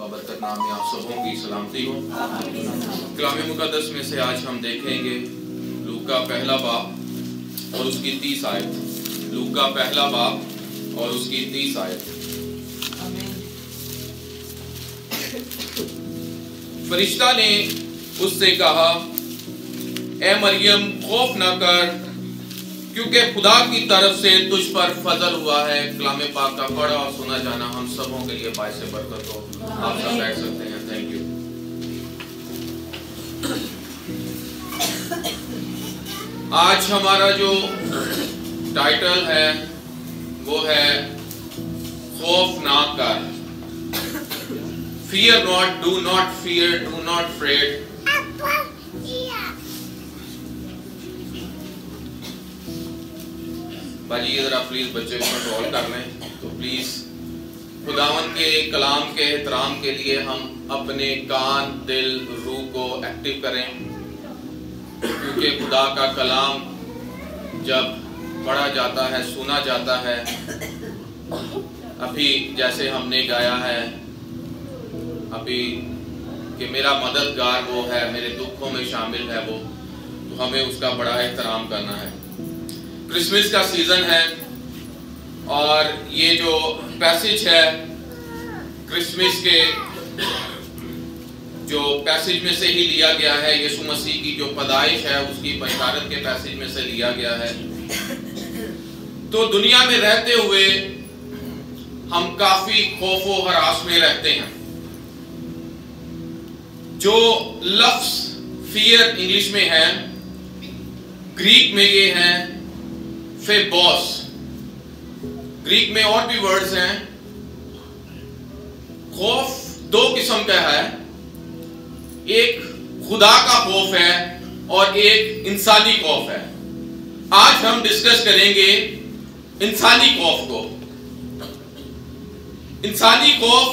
बाबर तक नाम में आप सबों की सलामती हो। कलाम मुकद्दस में से आज हम देखेंगे लूका पहला बाब और उसकी 30 आयत। लूका पहला बाब और उसकी 30 आयत। फरिश्ता ने उससे कहा, ए मरियम, खौफ ना कर, क्योंकि खुदा की तरफ से तुझ पर फजल हुआ है। कलाम पाक का पढ़ा और सुना जाना हम सबों के लिए बायस बरकत हो। आप सब बैठ सकते हैं। Thank you. आज हमारा जो टाइटल है वो है खौफ ना कर। Fear not, do not fear, do not fret. भाई जरा प्लीज बच्चे को कंट्रोल कर लें। तो प्लीज खुदावन के कलाम के एहतराम के लिए हम अपने कान, दिल, रूह को एक्टिव करें, क्योंकि खुदा का कलाम जब पढ़ा जाता है, सुना जाता है, अभी जैसे हमने गाया है अभी कि मेरा मददगार वो है, मेरे दुखों में शामिल है वो, तो हमें उसका बड़ा एहतराम करना है। क्रिसमस का सीज़न है और ये जो पैसेज है क्रिसमस के जो पैसेज में से ही लिया गया है। यीशु मसीह की जो पैदाइश है उसकी बशारत के पैसेज में से लिया गया है। तो दुनिया में रहते हुए हम काफी खौफ व हरास में रहते हैं। जो लफ्ज फियर इंग्लिश में है, ग्रीक में ये है फेबॉस। ग्रीक में और भी वर्ड्स हैं। खौफ दो किस्म का है, एक खुदा का खौफ है और एक इंसानी खौफ है। आज हम डिस्कस करेंगे इंसानी खौफ को। इंसानी खौफ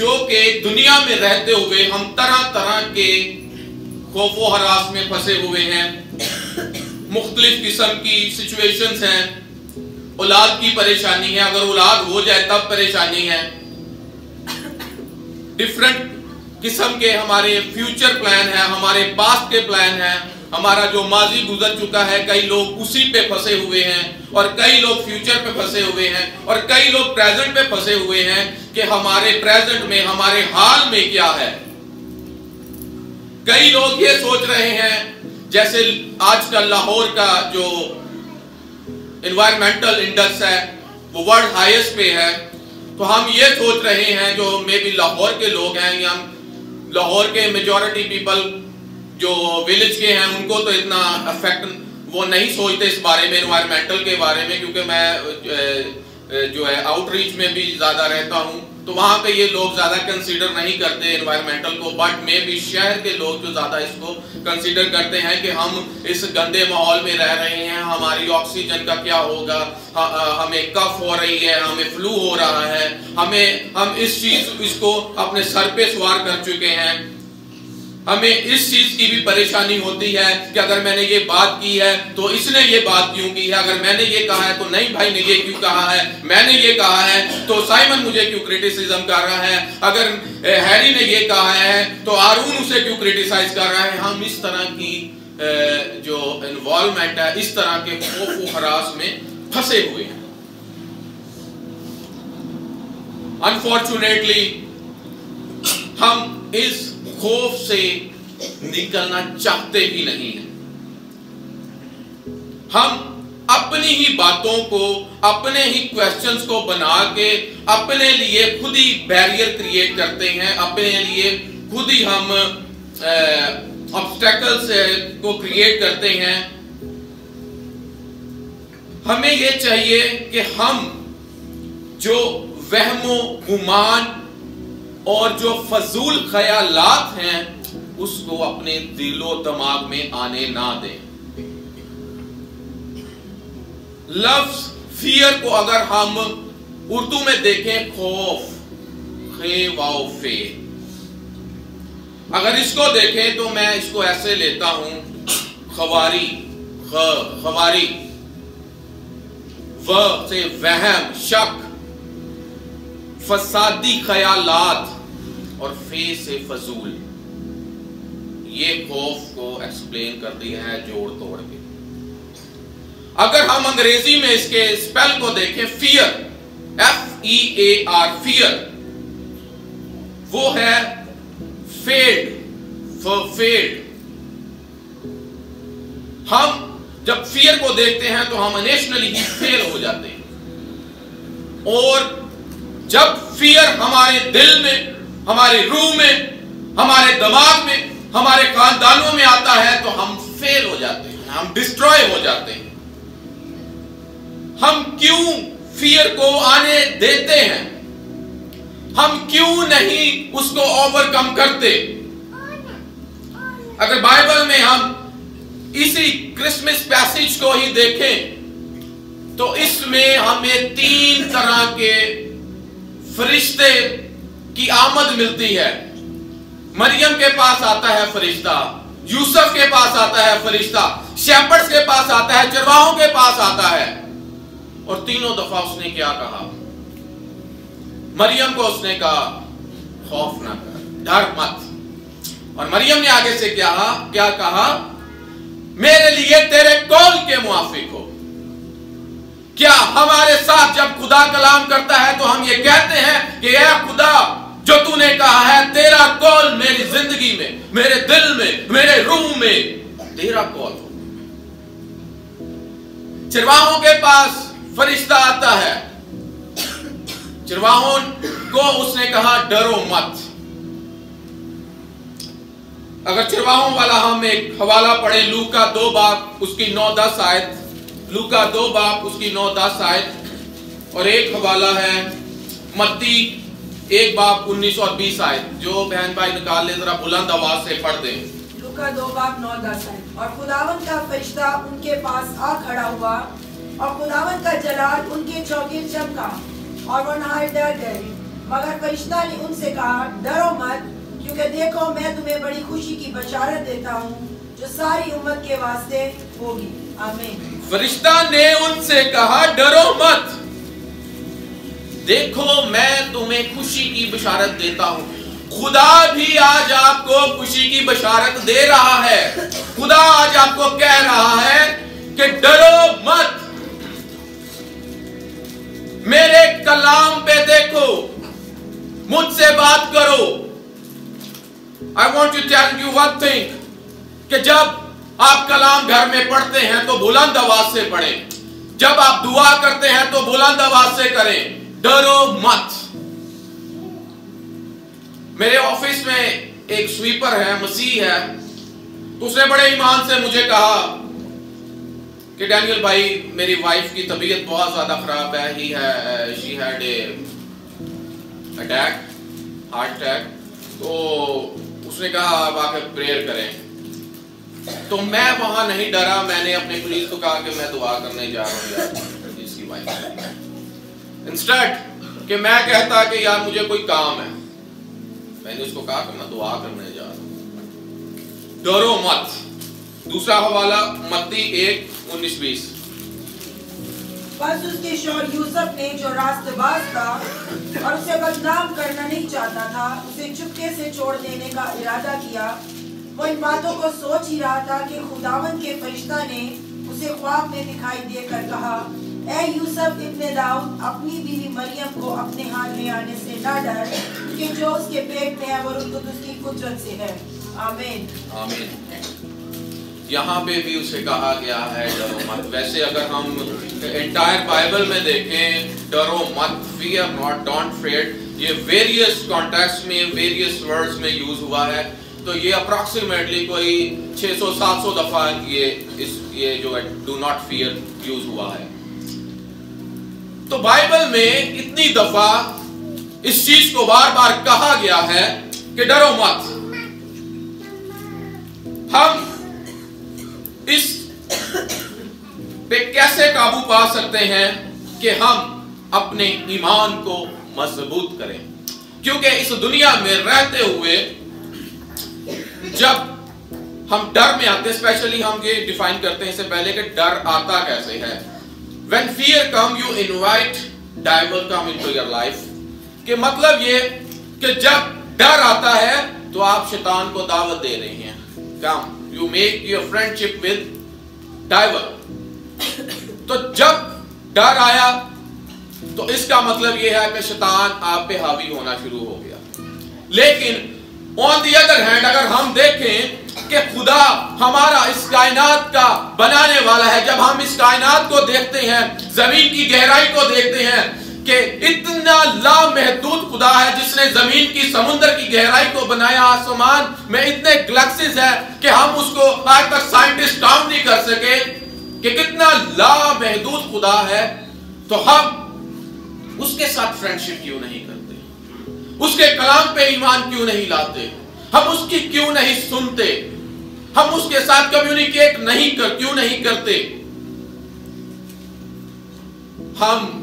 जो कि दुनिया में रहते हुए हम तरह तरह के खौफ व हरास में फंसे हुए हैं। मुख्तलिफ किस्म की सिचुएशंस हैं। औलाद की परेशानी है, अगर औलाद हो जाए तब परेशानी है। डिफरेंट किस्म के हमारे फ्यूचर प्लान है, हमारे पास्ट के प्लान है, हमारा जो माजी गुजर चुका है, कई लोग उसी पे फंसे हुए हैं और कई लोग फ्यूचर पे फंसे हुए हैं और कई लोग प्रेजेंट पे फंसे हुए हैं कि हमारे प्रेजेंट में, हमारे हाल में क्या है। कई लोग ये सोच रहे हैं, जैसे आज का लाहौर का जो एनवायरमेंटल इंडेक्स है वो वर्ल्ड हाईएस्ट पे है, तो हम ये सोच रहे हैं, जो मे बी लाहौर के लोग हैं या लाहौर के मेजॉरिटी पीपल जो विलेज के हैं, उनको तो इतना अफेक्ट वो नहीं सोचते इस बारे में, एनवायरमेंटल के बारे में, क्योंकि मैं जो है आउटरीच में भी ज़्यादा रहता हूँ, तो वहाँ पे ये लोग ज़्यादा कंसीडर नहीं करते एनवायरमेंटल को। बट मे भी शहर के लोग जो ज़्यादा इसको कंसीडर करते हैं कि हम इस गंदे माहौल में रह रहे हैं, हमारी ऑक्सीजन का क्या होगा, हमें कफ हो रही है, हमें फ्लू हो रहा है, हम इस चीज़ इसको अपने सर पे सवार कर चुके हैं। हमें इस चीज की भी परेशानी होती है कि अगर मैंने ये बात की है तो इसने ये बात क्यों की है, अगर मैंने ये कहा है तो नहीं भाई ने ये क्यों कहा है, मैंने ये कहा है तो साइमन मुझे क्यों क्रिटिसिज्म कर रहा है, अगर हैरी ने ये कहा है तो आरून उसे क्यों क्रिटिसाइज कर रहा है। हम इस तरह की जो इन्वॉल्वमेंट है, इस तरह के खौफ व हरास में फंसे हुए हैं। अनफॉर्चुनेटली हम इस खौफ से निकलना चाहते ही नहीं है। हम अपनी ही बातों को, अपने ही क्वेश्चंस को बना के अपने लिए खुद ही बैरियर क्रिएट करते हैं, अपने लिए खुद ही हम ऑब्स्टेकल्स को क्रिएट करते हैं। हमें यह चाहिए कि हम जो वहमो गुमान और जो फजूल ख्यालात हैं उसको अपने दिलो दिमाग में आने ना दें। लफ्ज फियर को अगर हम उर्दू में देखें, खौफ, खे, अगर इसको देखें तो मैं इसको ऐसे लेता हूं, खवारी, खवारी, व से वहम, शक, फसादी ख्यालात, और फे से फजूल, ये खौफ को एक्सप्लेन कर दिया है जोड़ तोड़ के। अगर हम अंग्रेजी में इसके स्पेल को देखें, फियर, FEAR, फियर वो है फेड, फरफेड। हम जब फियर को देखते हैं तो हम नेशनली ही फेल हो जाते हैं, और जब फियर हमारे दिल में, हमारे रूह में, हमारे दिमाग में, हमारे खानदानों में आता है तो हम फेल हो जाते हैं, हम डिस्ट्रॉय हो जाते हैं। हम क्यों फियर को आने देते हैं? हम क्यों नहीं उसको ओवरकम करते? अगर बाइबल में हम इसी क्रिसमस पैसेज को ही देखें तो इसमें हमें तीन तरह के फरिश्ते की आमद मिलती है। मरियम के पास आता है फरिश्ता, यूसुफ के पास आता है फरिश्ता, शेपर्ड्स के पास आता है, चरवाहों के पास आता है। और तीनों दफा उसने क्या कहा? मरियम को उसने कहा खौफ ना कर, डर मत। और मरियम ने आगे से क्या कहा? मेरे लिए तेरे कौल के मुआफिक हो। क्या हमारे साथ जब खुदा कलाम करता है तो हम ये कहते हैं कि ऐ खुदा, जो तूने कहा है तेरा कौल मेरी जिंदगी में, मेरे दिल में, मेरे रूह में तेरा कौल हो। चरवाहों के पास फरिश्ता आता है, चरवाहों को उसने कहा डरो मत। अगर चरवाहों वाला हम एक हवाला पढ़े, लूका 2:9-10, लूका 2:9-10, और एक हवाला है मत्ती 1:19-20, जो बहन भाई निकाल ले जरा बुलंद आवाज से पढ़ दे। लूका 2:9-10 आयत। और खुदावंद का फरिश्ता उनके पास आ खड़ा हुआ और खुदावंद का जलाल उनके चौगिर्द चमका और वो नाहर डर गए। मगर फरिश्ता ने उनसे कहा डरो मत, क्योंकि देखो मैं तुम्हें बड़ी खुशी की बशारत देता हूँ जो सारी उम्मत के वास्ते होगी। आमीन। फरिश्ता ने उनसे कहा डरो मत, देखो मैं तुम्हें खुशी की बशारत देता हूं। खुदा भी आज आपको खुशी की बशारत दे रहा है। खुदा आज आपको कह रहा है कि डरो मत, मेरे कलाम पे देखो, मुझसे बात करो। I want to tell you one thing, कि जब आप कलाम घर में पढ़ते हैं तो बुलंद आवाज से पढ़ें, जब आप दुआ करते हैं तो बुलंद आवाज से करें, डरो मत। मेरे ऑफिस में एक स्वीपर है, मसीह है, तो उसने बड़े ईमान से मुझे कहा कि डैनियल भाई, मेरी वाइफ की तबीयत बहुत ज्यादा खराब है, she had a attack, heart attack, तो उसने कहा आप आकर प्रेयर करें। तो मैं वहां नहीं डरा, मैंने अपने पुलिस को कहा कि मैं दुआ करने जा रहा हूँ इसकी वाइफ, इंस्टेंट कि मैं कहता कि यार मुझे कोई काम है। मैंने उसको कहा कि मैं दुआ करने जा रहा हूं, डरो मत। दूसरा हवाला मत्ती 1:19-20। बस उसके शौहर यूसुफ ने, जो रास्तबाज था और उसे बदनाम करना नहीं चाहता था, उसे चुपके से छोड़ देने का इरादा किया। वो इन बातों को सोच ही रहा था कि खुदावंद के फरिश्ता ने उसे ख्वाब में दिखाई देकर कहा ऐ यूसुफ इब्ने दाऊद, अपनी बीवी मरियम को अपने हाथ में आने से ना डर, कि जो उसके पेट में है वो रूह कुद्दूस की कुदरत से है। आमीन। आमीन। यहाँ पे भी उसे कहा गया है डरो मत। वैसे अगर हम एंटायर बाइबल में देखें, डरो मत, फियर नॉट, डोंट फेड, ये वेरियस कॉन्टेक्स्ट में, वेरियस वर्ड्स में यूज हुआ है, तो ये अप्रॉक्सीमेटली कोई 600-700 दफा ये जो है डू नॉट फियर यूज हुआ है। तो बाइबल में इतनी दफा इस चीज को बार बार कहा गया है कि डरो मत। हम इस पे कैसे काबू पा सकते हैं कि हम अपने ईमान को मजबूत करें, क्योंकि इस दुनिया में रहते हुए जब हम डर में आते, स्पेशली हम ये डिफाइन करते हैं इससे पहले कि डर आता कैसे है। When fear come, you invite devil come into your life। के मतलब ये कि जब डर आता है तो आप शैतान को दावत दे रहे हैं, come you make your friendship with devil. तो जब डर आया तो इसका मतलब यह है कि शैतान आप पे हावी होना शुरू हो गया। लेकिन ऑन दी अदर हैंड अगर हम देखें कि खुदा हमारा इस कायनात का बनाने वाला है, जब हम इस कायनात को देखते हैं, जमीन की गहराई को देखते हैं कि इतना लामहदूद खुदा है जिसने जमीन की समुद्र की गहराई को बनाया, आसमान में इतने गैलेक्सीज हैं कि हम उसको आज तक साइंटिस्ट काउंट नहीं कर सके कि कितना लामहदूद खुदा है, तो हम उसके साथ फ्रेंडशिप क्यों नहीं करते, उसके कलाम पे ईमान क्यों नहीं लाते, हम उसकी क्यों नहीं सुनते, हम उसके साथ कम्युनिकेट क्यों नहीं करते। हम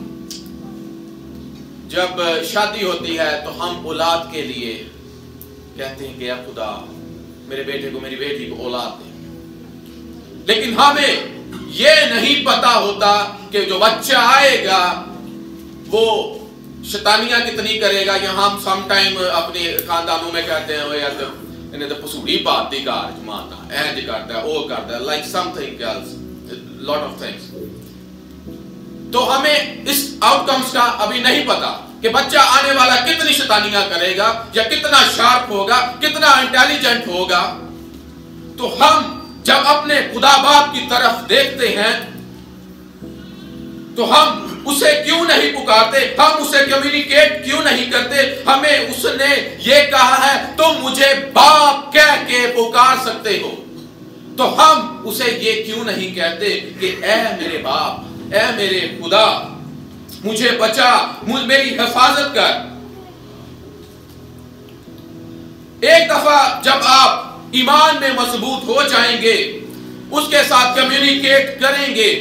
जब शादी होती है तो हम औलाद के लिए कहते हैं कि या खुदा मेरे बेटे को मेरी बेटी को औलाद दे, लेकिन हमें यह नहीं पता होता कि जो बच्चा आएगा वो शैतानियां कितनी करेगा। या हम समटाइम अपने खानदानों में कहते हैं यार इन्हें तो पसूड़ी बात दी कार मानता है, ऐज करता है, वो करता है, like something else lot of things. तो हमें इस आउटकम्स का अभी नहीं पता कि बच्चा आने वाला कितनी शैतानियां करेगा या कितना शार्प होगा, कितना इंटेलिजेंट होगा। तो हम जब अपने खुदा बाप की तरफ देखते हैं तो हम उसे क्यों नहीं पुकारते, हम उसे कम्युनिकेट क्यों नहीं करते। हमें उसने ये कहा है तो मुझे बाप कह के पुकार सकते हो, तो हम उसे ये क्यों नहीं कहते कि ऐ मेरे बाप, ऐ मेरे खुदा मुझे बचा, मेरी हिफाजत कर। एक दफा जब आप ईमान में मजबूत हो जाएंगे, उसके साथ कम्युनिकेट करेंगे,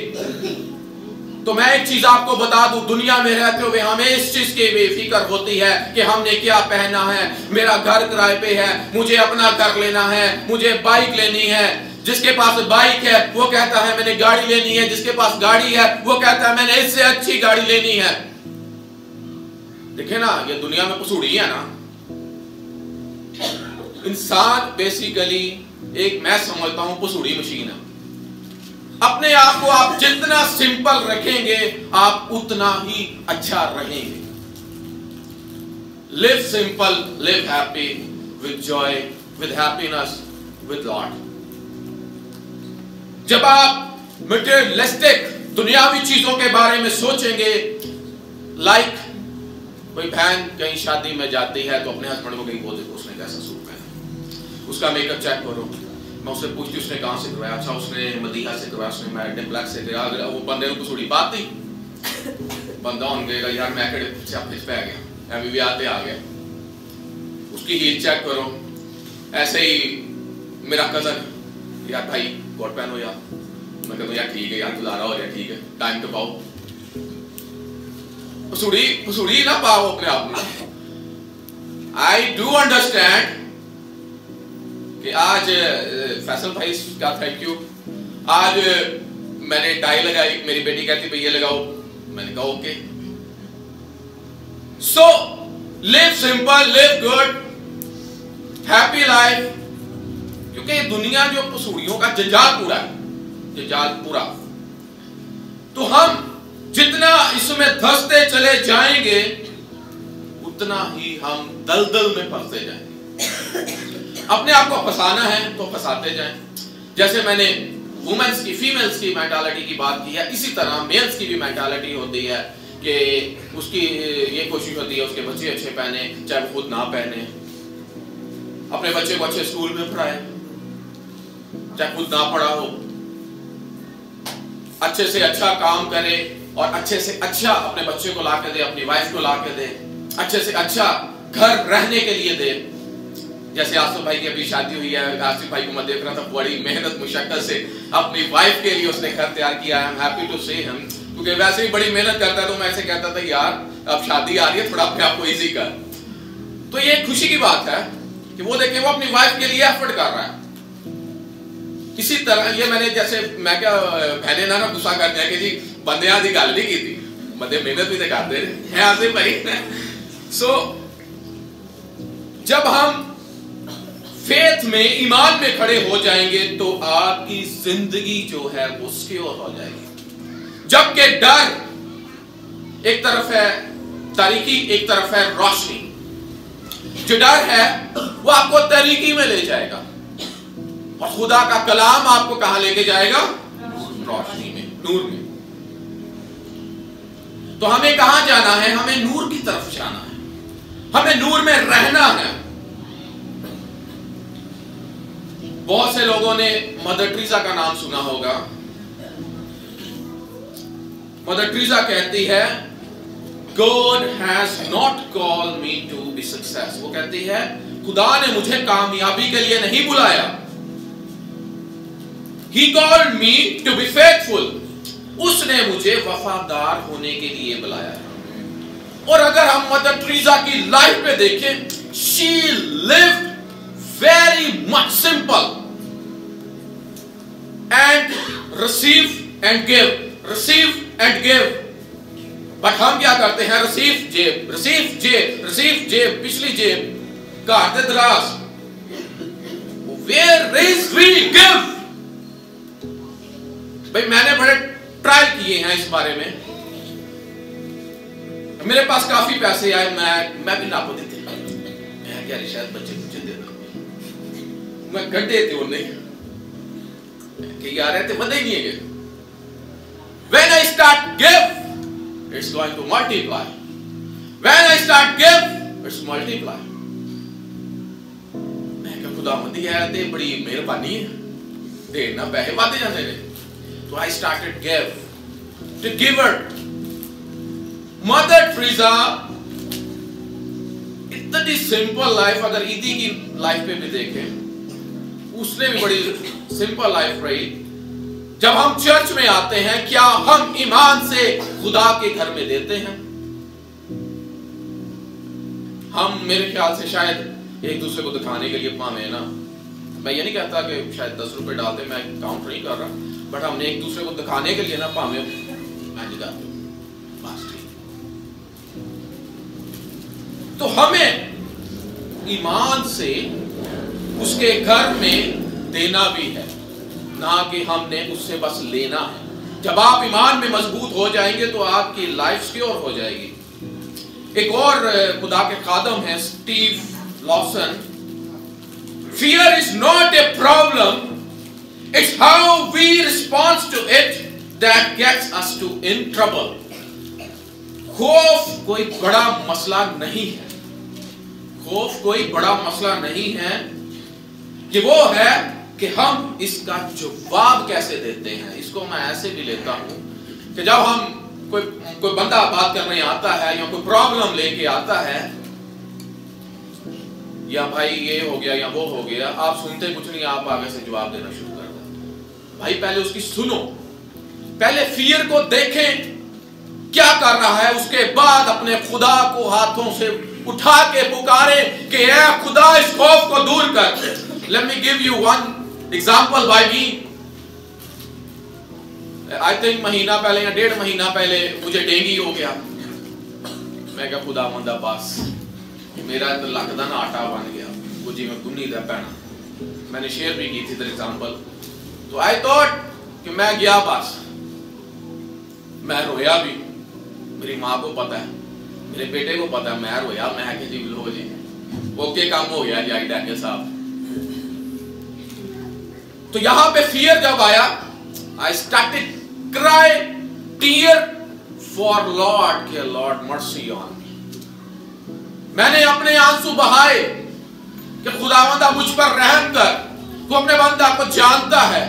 तो मैं एक चीज आपको बता दूं, दुनिया में रहते हुए हमें इस चीज की बेफिक्र होती है कि हमने क्या पहना है, मेरा घर किराए पे है, मुझे अपना घर लेना है, मुझे बाइक लेनी है। जिसके पास बाइक है वो कहता है मैंने गाड़ी लेनी है, जिसके पास गाड़ी है वो कहता है मैंने इससे अच्छी गाड़ी लेनी है। देखिए ना, ये दुनिया में पसूड़ी है ना, इंसान बेसिकली एक मैं समझता हूं पसूड़ी मशीन है। अपने आप को आप जितना सिंपल रखेंगे आप उतना ही अच्छा रहेंगे। Live simple, live happy, with joy, with happiness, with Lord. जब आप मटेरियलिस्टिक दुनियावी चीजों के बारे में सोचेंगे, लाइक कोई बहन कहीं शादी में जाती है तो अपने हस्बैंड को कहीं बोल देते उसने कैसा सूट पहना, उसका मेकअप चेक करो, मैं उससे पूछती उसने कहाँ से करवाया, अच्छा उसने मदीहा से करवाया, उसने मैरिड ब्लैक से करवाया। वो बंदे को थोड़ी बात नहीं, बंदा उन गएगा यार मैं से अपने पे आ गया, अभी भी आते आ गया। उसकी हील चेक करो। ऐसे ही मेरा कजन, यार भाई कोट पहनो यार, मैं कहता हूँ यार ठीक है यार तू लारा हो रहा है, ठीक है टाइम तो पाओ, पसूड़ी पसूड़ी ना पाओ अपने आप में। आई डू अंडरस्टैंड कि आज फैसल भाई का थैंक यू, आज मैंने टाई लगाई, मेरी बेटी कहती भैया लगाओ, मैंने कहा okay. So live simple, live good, happy life. क्योंकि दुनिया जो पसूड़ियों का जंजाल पूरा है, जंजाल पूरा। तो हम जितना इसमें धंसते चले जाएंगे उतना ही हम दलदल में फंसते जाएंगे। अपने आप को फंसाना है तो फंसाते जाएं। जैसे मैंने वुमेन्स की, फीमेल्स की मेंटालिटी की बात की है, इसी तरह मेल्स की भी मेंटालिटी होती है कि उसकी ये कोशिश होती है उसके बच्चे अच्छे पहने, चाहे वो खुद ना पहने, अपने बच्चे को अच्छे स्कूल में पढ़ाए चाहे खुद ना पढ़ा हो, अच्छे से अच्छा काम करे और अच्छे से अच्छा अपने बच्चे को ला के दे, अपनी वाइफ को ला के दे, अच्छे से अच्छा घर रहने के लिए दे। जैसे आसिफ भाई की अभी शादी हुई है, आसिफ भाई को मैं देख रहा था बड़ी मेहनत मुशक्कत से अपनी वाइफ के लिए उसने घर तैयार किया। I am happy to see him, क्योंकि वैसे ही बड़ी मेहनत करता है, तो मैं ऐसे कहता था यार अब शादी आ रही है थोड़ा अपने आपको ईजी कर। तो ये खुशी की बात है कि वो देखे वो अपनी वाइफ के लिए एफर्ट कर रहा है। इसी तरह ये मैंने जैसे मैं क्या पहले ना गुस्सा करते हैं कि जी बंदे आज गल नहीं की थी, बंदे मेहनत भी तो करते हैं आसिफ भाई। सो जब हम फेथ में, ईमान में खड़े हो जाएंगे तो आपकी जिंदगी जो है वो सिक्योर हो जाएगी। जबकि डर एक तरफ है तारीकी, एक तरफ है रोशनी। जो डर है वो आपको तारीकी में ले जाएगा और खुदा का कलाम आपको कहां लेके जाएगा? रोशनी में, नूर में। तो हमें कहां जाना है? हमें नूर की तरफ जाना है, हमें नूर में रहना है। बहुत से लोगों ने मदर टेरेसा का नाम सुना होगा। मदर टेरेसा कहती है God has not called me to be success। वो कहती है खुदा ने मुझे कामयाबी के लिए नहीं बुलाया। He called me to be faithful। उसने मुझे वफादार होने के लिए बुलाया। और अगर हम मदर टेरेसा की लाइफ में देखें, she lived very much simple and receive and give, receive and give. But हम क्या करते हैं? रिसीव जेब, रिसीव जेब, रिसीव जेब, पिछली जेब का दराज। Where is we give. भाई मैंने बड़े ट्राई किए हैं इस बारे में। मेरे पास काफी पैसे आए, मैं भी नापो देते, मैं क्या शायद बच्चे मुझे दे दो, मैं गड्ढे थे और नहीं कि यार रहते बंदे नहीं है। When I start give, it's going to multiply। When I start give, it's multiply। मैं क्या खुदा मंदी है ते बड़ी मेहरबानी है ते ना पैसे पाते जाते रहे। तो I started give, to give it। Mother Teresa इतनी सिंपल लाइफ, अगर ईदी की लाइफ पे भी देखें, उसने भी बड़ी सिंपल लाइफ रही। जब हम चर्च में आते हैं, क्या हम ईमान से खुदा के घर में देते हैं? हम मेरे ख्याल से शायद एक दूसरे को दिखाने के लिए पावे ना, मैं ये नहीं कहता कि शायद 10 रुपए डालते, मैं काउंट नहीं कर रहा, बट हमने एक दूसरे को दिखाने के लिए ना पावे मैं। तो हमें ईमान से उसके घर में देना भी है, ना कि हमने उससे बस लेना है। जब आप ईमान में मजबूत हो जाएंगे तो आपकी लाइफ सिक्योर हो जाएगी। एक और खुदा के खादम है Steve Lawson. Fear is not a problem, it's how we response to it that gets us to in trouble. खौफ कोई बड़ा मसला नहीं है, खौफ कोई बड़ा मसला नहीं है। ये वो है कि हम इसका जवाब कैसे देते हैं। इसको मैं ऐसे भी लेता हूं कि जब हम कोई बंदा बात करने आता है या कोई प्रॉब्लम लेके आता है, या भाई ये हो गया या वो हो गया, आप सुनते कुछ नहीं, आप आगे से जवाब देना शुरू कर देते। भाई पहले उसकी सुनो, पहले फियर को देखें क्या कर रहा है, उसके बाद अपने खुदा को हाथों से उठा के पुकारे कि ए खुदा इस खौफ को दूर कर। Let me give you one example. By me I think महीना पहले या 1.5 महीना पहले मुझे डेंगू हो गया। मैं क्या खुदा मंदा बस मेरा तो लगदा ना आटा बन गया कुछ में गुन्नी दा पैना। मैंने शेयर भी की थी द एग्जांपल। तो आई थॉट कि मैं गया बस, मैं रोया भी, मेरी माँ को पता है, मेरे बेटे को पता है, मैं रोया। मैं कि जी लो जी ओके काम हो गया जी आई डैनियल साहब। तो यहाँ पे फियर जब आया, I started cry tear for Lord के लॉर्ड मर्सी ऑन मी। मैंने अपने आंसू बहाए कि खुदावंदा मुझ पर रहम कर, तू तो अपने बंदा को जानता है।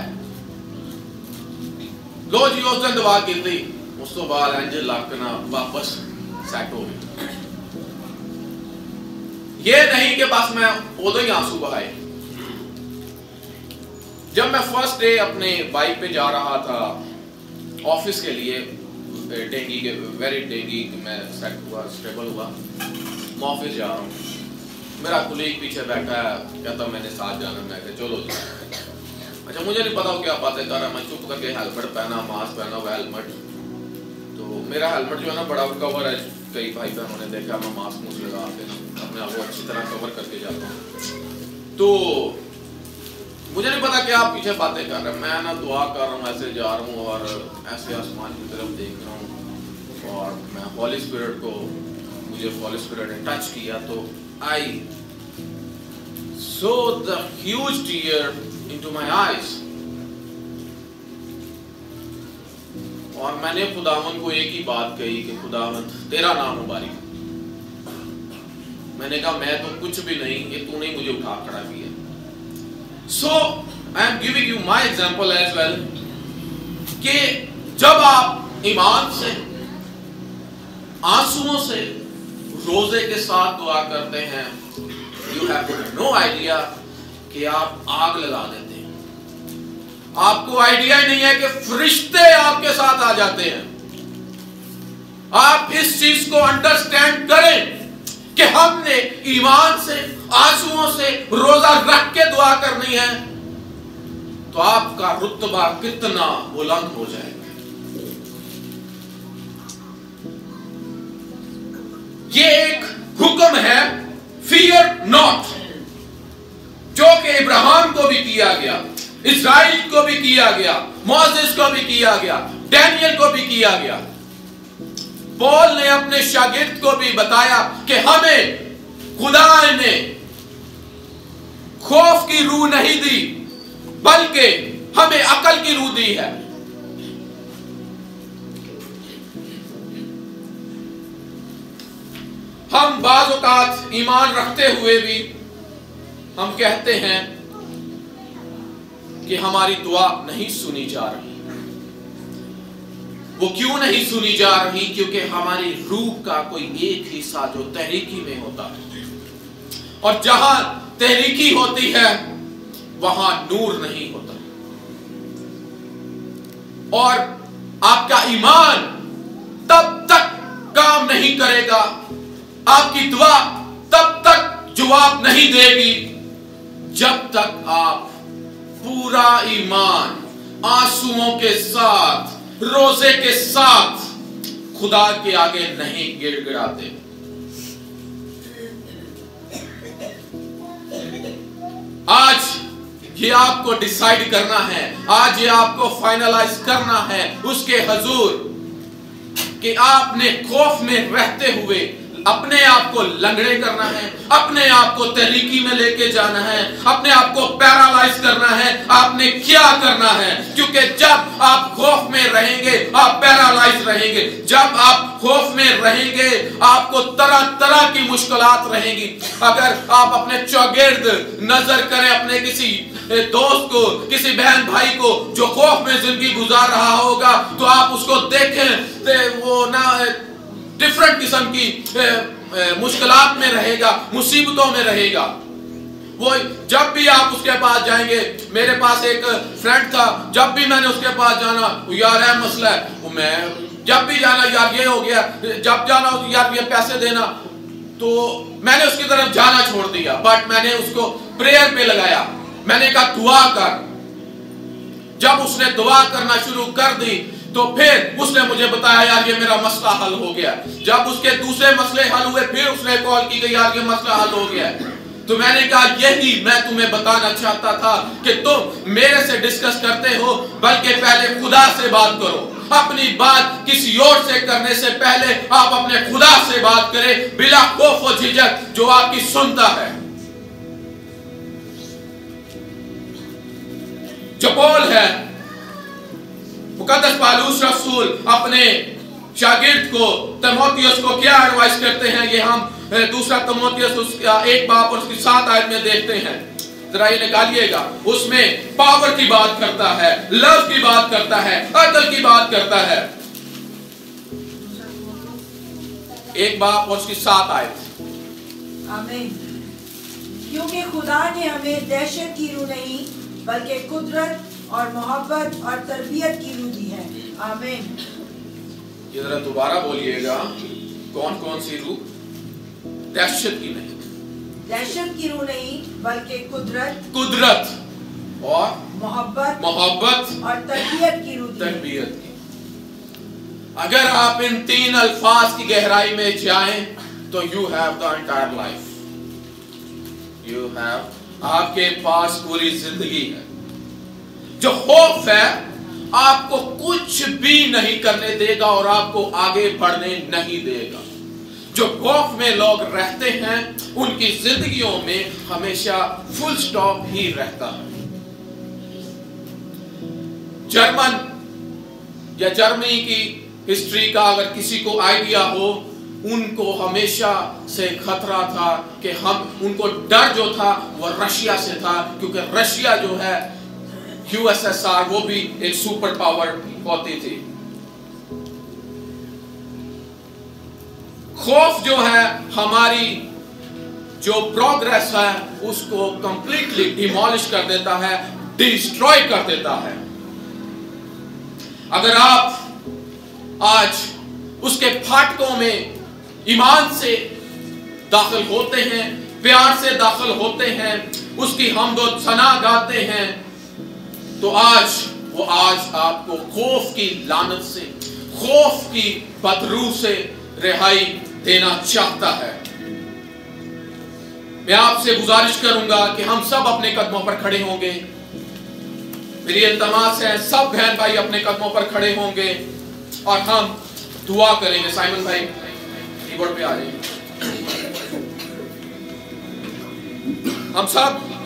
लो जी उस दिन दुआ की थी, उस तो बाद एंजल लाकना वापस सेट हो गई। ये नहीं कि बस मैं उदो ही आंसू बहाए। जब मैं फर्स्ट डे अपने बाइक पे जा रहा था ऑफिस के लिए, डेंगी के वेरी डेंगी मैं सेट हुआ, स्टेबल हुआ, मैं ऑफिस जा रहा हूँ। मेरा कुलीग पीछे बैठा है, कहता मैंने साथ जाना। मैं कहा चलो जी। अच्छा मुझे नहीं पता वो क्या बातें कर रहा। मैं चुप करके हेलमेट पहना, मास्क पहना हुआ हेलमेट। तो मेरा हेलमेट जो है ना बड़ा कवर है, कई भाई बहनों ने देखा मैं मास्क मुझे लगा के अपने आप को अच्छी तरह कवर करके जाता हूँ। तो मुझे नहीं पता कि आप पीछे बातें कर रहे हैं, मैं ना दुआ कर रहा हूँ, ऐसे जा रहा हूँ और ऐसे आसमान की तरफ देख रहा हूँ और मैं होली स्पिरिट को, मुझे होली स्पिरिट ने टच किया। तो I saw the huge tear into my eyes, और मैंने खुदावन को एक ही बात कही कि खुदावन तेरा नाम मुबारक। मैंने कहा मैं तो कुछ भी नहीं, ये तूने मुझे उठा खड़ा किया। So I am giving you my example as well कि जब आप ईमान से, आंसुओं से, रोजे के साथ दुआ करते हैं, you have no idea कि आप आग लगा देते हैं। आपको आइडिया नहीं है कि फरिश्ते आपके साथ आ जाते हैं। आप इस चीज को अंडरस्टैंड करें कि हमने ईमान से, आंसुओं से रोजा रख के दुआ करनी है, तो आपका रुतबा कितना बुलंद हो जाएगा। ये एक हुक्म है, फियर नॉट, जो कि इब्राहिम को भी किया गया, इसराइल को भी किया गया, मोसेस को भी किया गया, डैनियल को भी किया गया। पौल ने अपने शागिर्द को भी बताया कि हमें खुदा ने खौफ की रूह नहीं दी, बल्कि हमें अकल की रूह दी है। हम बाज़ औक़ात ईमान रखते हुए भी हम कहते हैं कि हमारी दुआ नहीं सुनी जा रही। वो क्यों नहीं सुनी जा रही? क्योंकि हमारी रूह का कोई एक हिस्सा जो तहरीकी में होता है, और जहां तहरीकी होती है वहां नूर नहीं होता, और आपका ईमान तब तक काम नहीं करेगा, आपकी दुआ तब तक जवाब नहीं देगी जब तक आप पूरा ईमान, आंसुओं के साथ, रोजे के साथ खुदा के आगे नहीं गिड़गिड़ाते। आज ये आपको डिसाइड करना है, आज ये आपको फाइनलाइज करना है उसके हजूर कि आपने खौफ में रहते हुए अपने आप को लंगड़े करना है, अपने आप को तहरीकी में लेके जाना है, अपने आप को पैरालाइज करना है। आपने क्या करना है? क्योंकि जब आप खौफ में रहेंगे आप पैरालाइज रहेंगे। जब आप खौफ में रहेंगे आपको तरह तरह की मुश्किलात रहेंगी। अगर आप अपने चौगिर्द नजर करें, अपने किसी दोस्त को, किसी बहन भाई को जो खौफ में जिंदगी गुजार रहा होगा, तो आप उसको देखें, वो ना डिफरेंट किस्म की मुश्किलात में रहेगा, मुसीबतों में रहेगा। वो जब भी आप उसके पास जाएंगे, मेरे पास एक फ्रेंड था, जब भी मैंने उसके पास जाना, यार है मसला है, वो मैं जब भी जाना, यार ये हो गया, जब जाना यार ये पैसे देना, तो मैंने उसकी तरफ जाना छोड़ दिया। बट मैंने उसको प्रेयर पे लगाया, मैंने कहा दुआ कर। जब उसने दुआ करना शुरू कर दी तो फिर उसने मुझे बताया यार ये मेरा मसला हल हो गया। जब उसके दूसरे मसले हल हुए फिर उसने कॉल की कि यार ये मसला हल हो गया। तो मैंने कहा यही मैं तुम्हें बताना चाहता था कि तुम मेरे से डिस्कस करते हो, बल्कि पहले खुदा से बात करो। अपनी बात किसी और से करने से पहले आप अपने खुदा से बात करें, बिला खौफ और झिझक, जो आपकी सुनता है। जो पौल है, मुकद्दस पालूस रसूल अपने शागिर्द को, तीमुथियुस को क्या एडवाइस करते हैं, ये हम दूसरा तीमुथियुस उसका 1 बाब और उसकी 7 आयत में देखते हैं, जरा ये निकालिएगा। उसमें पावर की बात करता है, लव की बात करता है, अदल की बात करता है। 1 बाब और उसकी 7 आयत। आमीन। क्योंकि खुदा ने हमें दहशत की रूह नहीं बल्कि कुदरत और मोहब्बत और तरबियत की रूह दी है। आमीन। ये जरा दोबारा बोलिएगा, कौन कौन सी रूह? दहशत की नहीं, दहशत की रूह नहीं बल्कि कुदरत और मोहब्बत और तरबियत की रूह। तरबियत की। अगर आप इन तीन अल्फाज की गहराई में जाएं तो you have the entire life, you have, आपके पास पूरी जिंदगी है। जो होप है आपको कुछ भी नहीं करने देगा और आपको आगे बढ़ने नहीं देगा। जो खौफ में लोग रहते हैं उनकी जिंदगियों में हमेशा फुल स्टॉप ही रहता है। जर्मन या जर्मनी की हिस्ट्री का अगर किसी को आइडिया हो, उनको हमेशा से खतरा था कि हम, उनको डर जो था वह रशिया से था, क्योंकि रशिया जो है USSR, वो भी एक सुपर पावर होती थी। खौफ जो है हमारी जो प्रोग्रेस है उसको कंप्लीटली डिमोलिश कर देता है, डिस्ट्रॉय कर देता है। अगर आप आज उसके फाटकों में ईमान से दाखिल होते हैं, प्यार से दाखिल होते हैं, उसकी हमदो सना गाते हैं, तो आज वो आज आपको खौफ की लानत से, खौफ की बदरू से रिहाई देना चाहता है। मैं आपसे गुजारिश करूंगा कि हम सब अपने कदमों पर खड़े होंगे। मेरी इल्तमास है सब बहन भाई अपने कदमों पर खड़े होंगे और हम दुआ करेंगे। साइमन भाई कीबोर्ड पे आ जाइए। हम सब